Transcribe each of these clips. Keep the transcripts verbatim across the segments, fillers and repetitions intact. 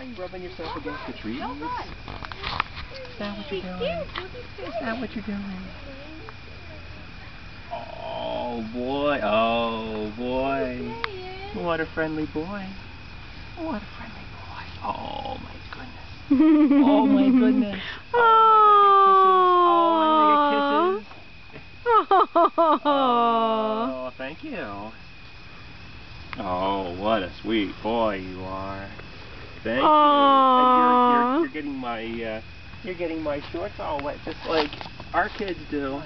Why are you rubbing yourself against the trees? Is that what you're doing? Is that what you're doing? Oh boy, oh boy. What a friendly boy. What a friendly boy. Oh my goodness. Oh my goodness. Oh, I'm gonna get kisses. Oh, I'm gonna get kisses. Oh, thank you. Oh, what a sweet boy you are. Thank Aww. you. And you're, you're, you're getting my uh, you're getting my shorts all wet, just like our kids do.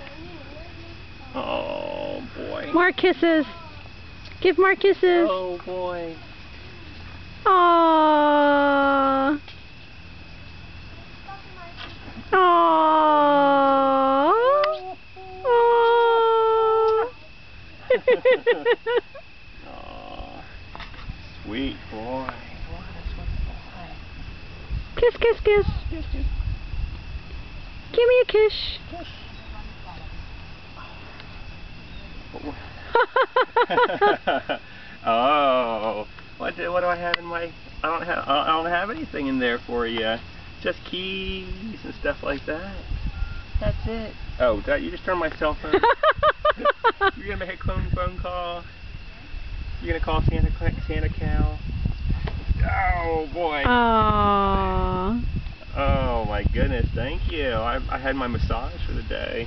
Oh boy. More kisses. Give more kisses. Oh boy. Aww. Aww. Aww. Sweet boy. What a sweet boy. Kiss, kiss, kiss. Kiss, kiss. Give me a kiss. Kiss. Oh, what do, what do I have in my? I don't have I don't have anything in there for you. Just keys and stuff like that. That's it. Oh, that, you just turned my cell phone. You're gonna make a clone phone call. You're gonna call Santa Santa Cal. Oh boy. Aww. Oh my goodness, thank you. I I had my massage for the day.